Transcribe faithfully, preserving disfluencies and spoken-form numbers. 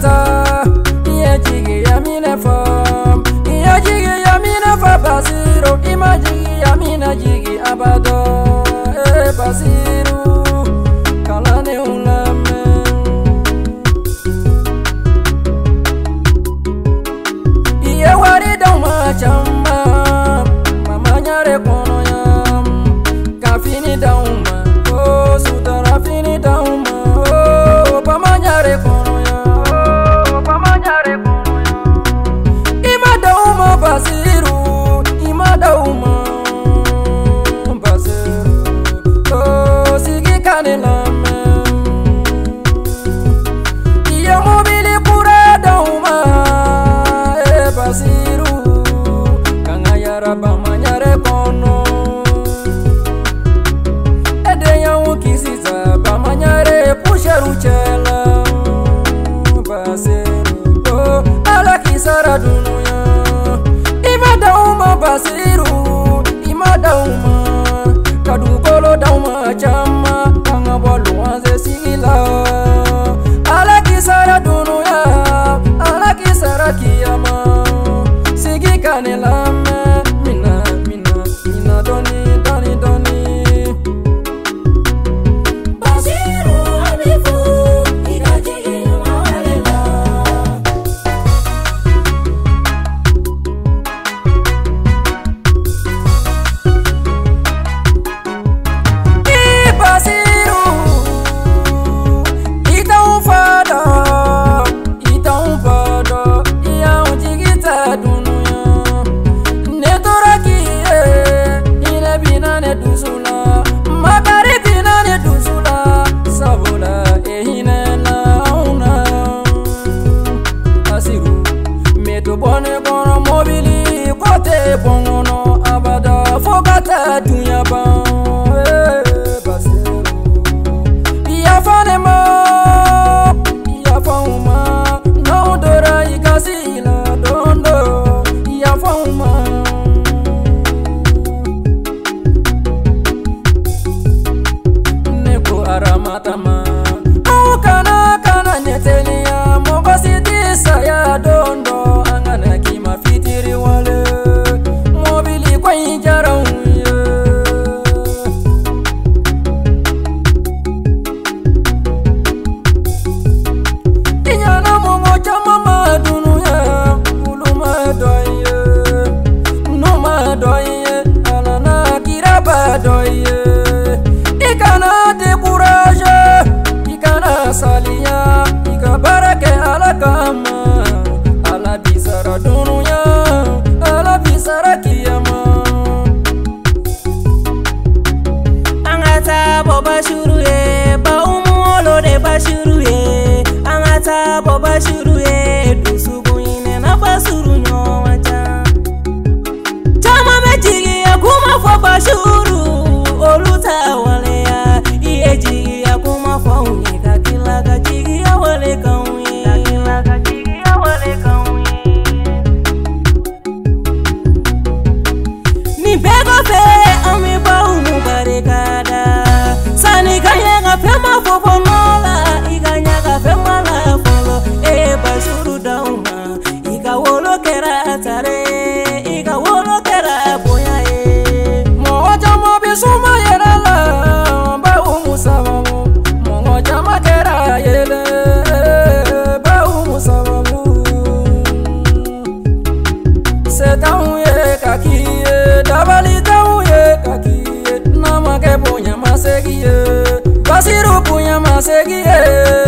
Bata, yeah, jiggy, I mean a farm, yeah, jiggy, I mean a papazero, imagine, I mean a jiggy, abado, eh, pasiro, calane un lamen. Yeah, what it don't much, mamma, mamma, yare pono yam, cafini down, oh, sudara fini down, oh, mamma, yare pono. Basiru, ima dauma, kadukolo dauma chama, angabolu anze sila. Ala kisara dunuya, ala kisara kiyama, sigi kanelame, mina, mina, mina doni, doni, doni. Basiru, abifu, ikajigi Seguir